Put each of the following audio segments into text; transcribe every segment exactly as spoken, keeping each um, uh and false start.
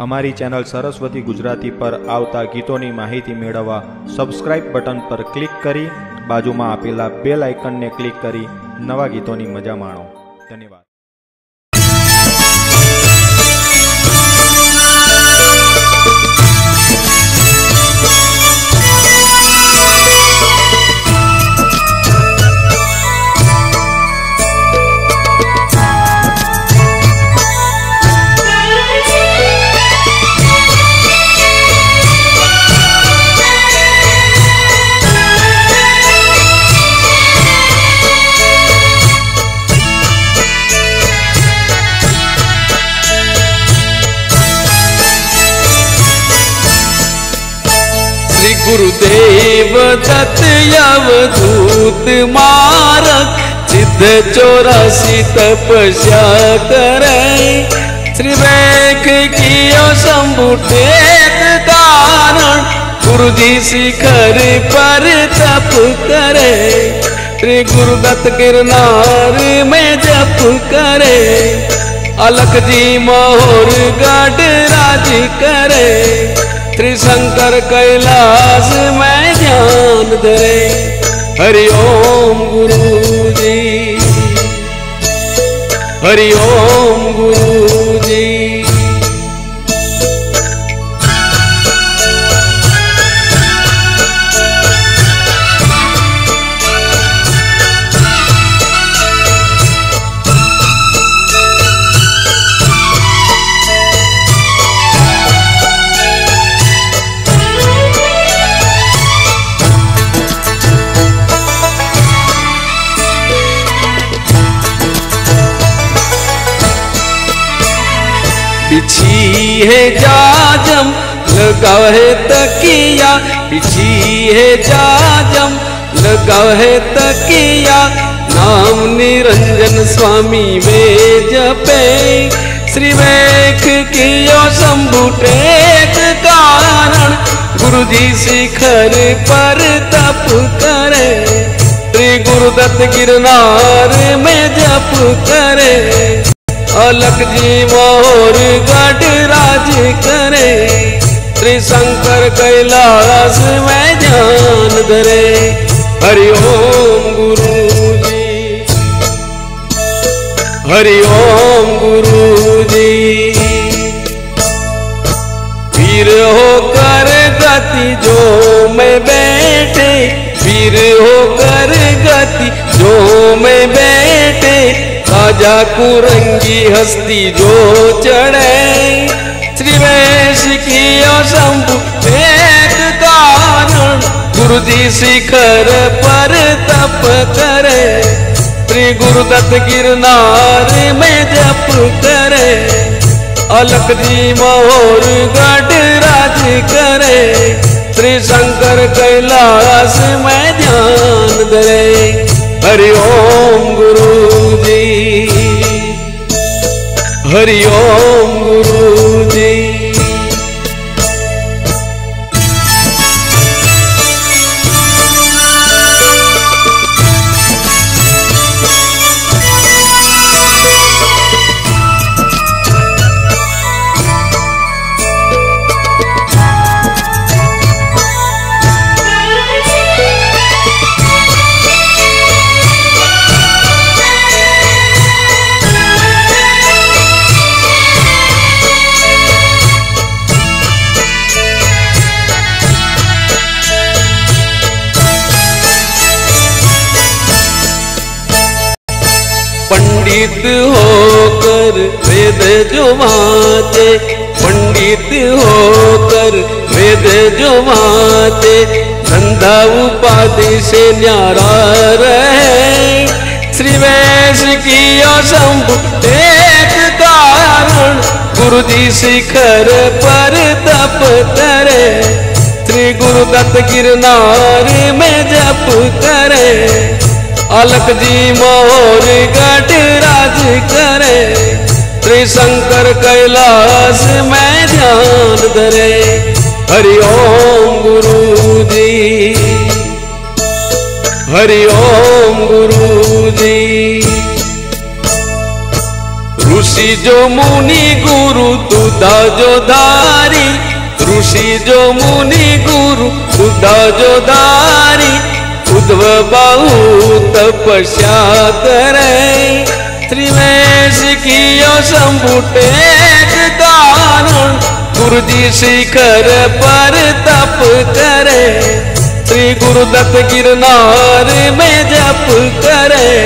अमारी चैनल सरस्वती गुजराती पर आवता गीतोनी माहिती मेळववा सब्सक्राइब बटन पर क्लिक करी बाजू में आपेला बेल आइकन ने क्लिक करी नवा गीतोनी मजा माणो। धन्यवाद। गुरुदेव दत्त अवधूत मारक सिद्ध चौरासी तपस्या करे श्री वेक कियो शंभु टेक धारण गुरु जी शिखर पर तप करे श्री गुरु दत्त गिरनार में जप करे अलख जी मोहर गढ़ राज करे त्रिशंकर कैलाश में ध्यान धरे हरिओम गुरु जी हरिओम गुरु जी। बिछी है जाजम लगाव है तकिया बिछी है जाजम लगाव है तकिया नाम निरंजन स्वामी वे जपे श्री वेख कियो शंभु टेक कारण गुरु जी शिखर पर तप करे श्री गुरुदत्त गिरनार में जप करे अलख जी मोर गढ़ राज करे त्रिशंकर कैलाश में ध्यान धरे हरिओम गुरु जी हरिओम गुरु जी। वीर होकर गति जो मैं बैठे वीर होकर गति जो मैं बैठे राजा कुरंगी हस्ती जो चढ़े श्रीवेश कियो शंभु टेक धारण गुरु जी शिखर पर तप करे श्री गुरुदत्त गिरनार में जप करे अलख जी मोर गढ़ राज करे त्रिशंकर कैलाश में ध्यान धरे हरिओम गुरु जी हरिओम गुरु जी। पंडित होकर वेद जो वाचे पंडित होकर वेद जो वाचे धंधा उपाधि से न्यारा रहे श्रीवेश कियो शंभु टेक धारण गुरु जी शिखर पर तप करे श्री गुरुदत्त गिरनार में जप करे अलख जी मोर गढ़ राज करे त्रिशंकर कैलाश में ध्यान धरे हरिओम गुरु जी हरिओम गुरु जी। ऋषि जो मुनि गुरु तुदा जो दारी, ऋषि जो मुनि गुरु तुदा जो दारी, उद्धव बाहु तपस्या करे, त्रिवेश कियो शंभुटे दारुण, गुरुजी शिखर पर तप करे, श्री गुरु दत्त गिरनार में जप करे,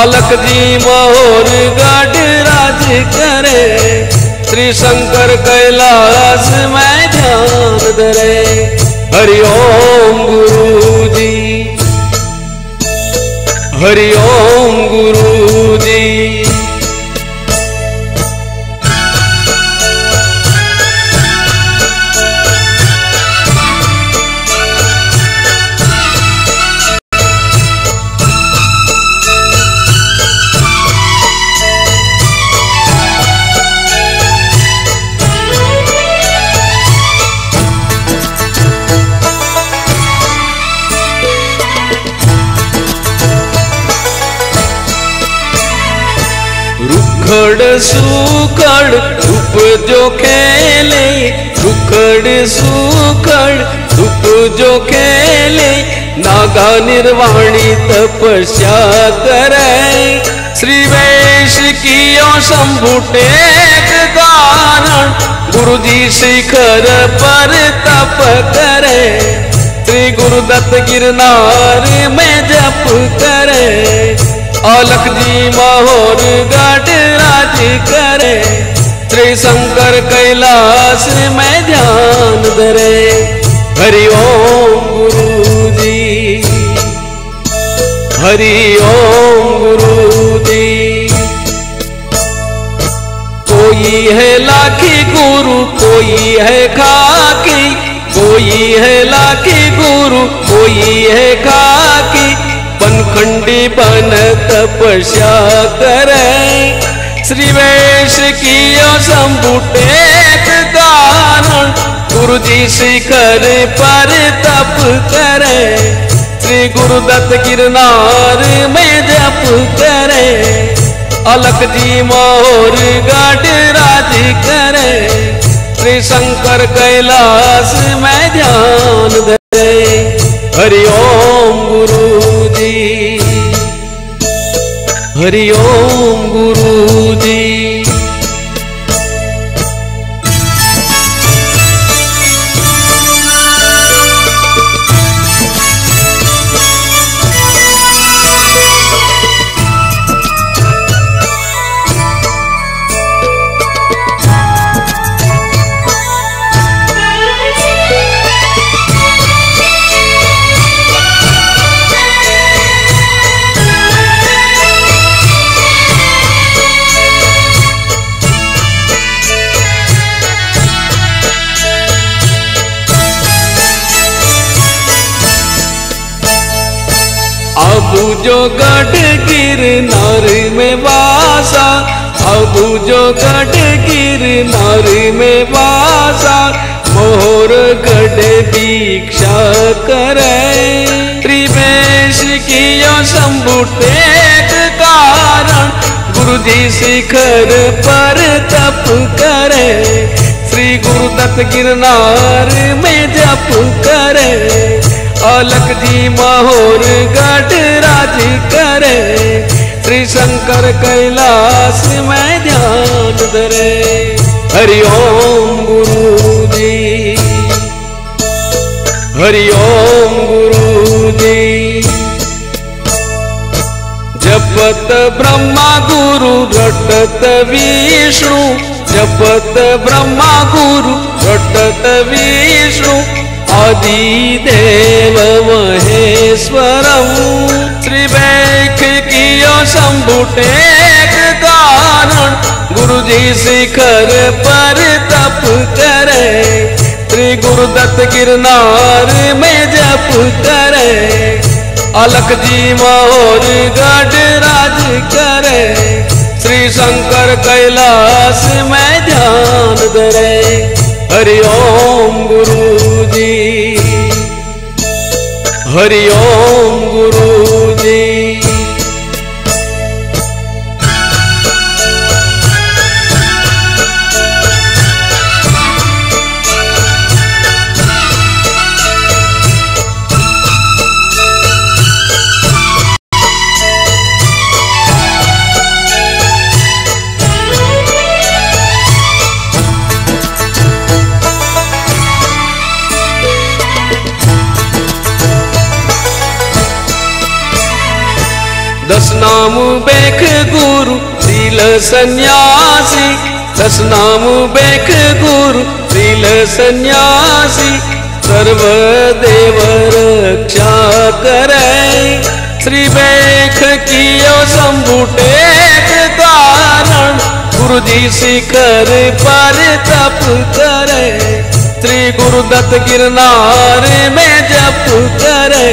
अलख जी मोर गढ़ राज करे, श्री शंकर कैलाश में ध्यान धरे। हरिओम गुरु जी, हरिओम गुरु जी। रुखड़ सुखड़ धूप जो खेले, रुखड़ सुखड़ धूप जो खेले, नागा निर्वाणी तपस्या करे, श्री वैश कियो शंभु टेक दारण, गुरुजी शिखर पर तप करे, श्री गुरु दत्त गिरनार में जप करे, अलख जी महोर गढ़ राज करे, त्रिशंकर कैलाश में ध्यान धरे। हरिओम गुरु जी, हरिओम गुरु जी। कोई है लाखी गुरु कोई है खाकी, कोई है लाखी गुरु कोई है खाकी, पनखंडी बन तपस्या करे, श्री वेश कियो शंभु टेक दारण, गुरुजी शिखर पर तप करे, श्री गुरु दत्त गिरनार में जप करे, अलख जी मोर गढ़ राज करे, श्री शंकर कैलाश में ध्यान धरे। हरिओम गुरु, हरिओम गुरु जी। जो गढ़ गिरनार में वासा, अब जो गढ़ गिरनार में वासा, मोर गढ़ दीक्षा करे, त्रिवेश कियो शंभु टेक कारण, गुरुजी शिखर पर तप करे, श्री गुरु दत्त गिरनार में जप करे, अलख जी महोर गढ़ राज करे, त्रिशंकर कैलाश में ध्यान धरे। हरिओम गुरु जी, हरिओम गुरु जी। जपत ब्रह्मा गुरु रटत विष्णु, जपत ब्रह्मा गुरु रटत विष्णु, आदि देव महेश्वरम, श्री वैख कियो शंभु टेक दारण, गुरुजी शिखर पर तप करे, श्री गुरु दत्त गिरनार में जप करे, अलख जी मोर गढ़ राज करे, श्री शंकर कैलाश में ध्यान धरे। हरिओम गुरु जी, हरिओम गुरु जी। दस नाम बेख गुरु दिल सन्यासी, दस नाम बेख गुरु दिल सन्यासी, सर्व देव रक्षा करे श्री बेख कियो संबुटे कारण। गुरु जी शिखर पर तप करे श्री गुरु दत्त गिरनार में जप करे,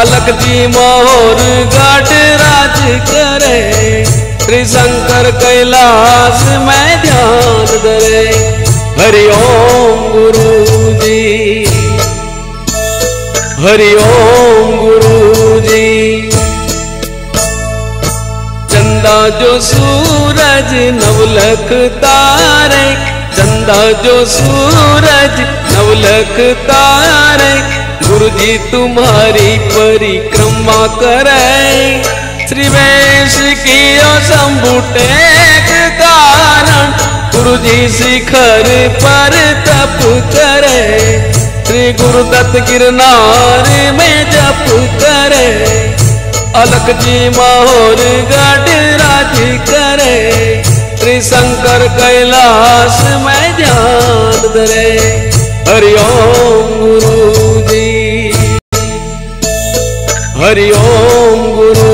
अलग जी मोर घाट राज करे श्री शंकर कैलाश में ध्यान धरे। हरि ओम गुरु जी, हरि ओम गुरु जी। चंदा जो सूरज नवलख तारे, चंदा जो सूरज नवलख तारे, गुरु जी तुम्हारी परिक्रमा करे श्री वेश की संबुटे कारण। गुरु जी शिखर पर तप करे श्री गुरु दत्त गिरनार में जप करे, अलख जी माहौर गढ़ राज करे श्री शंकर कैलाश में ध्यान धरे। हरि ओम गुरु, हरि ओम गुरु।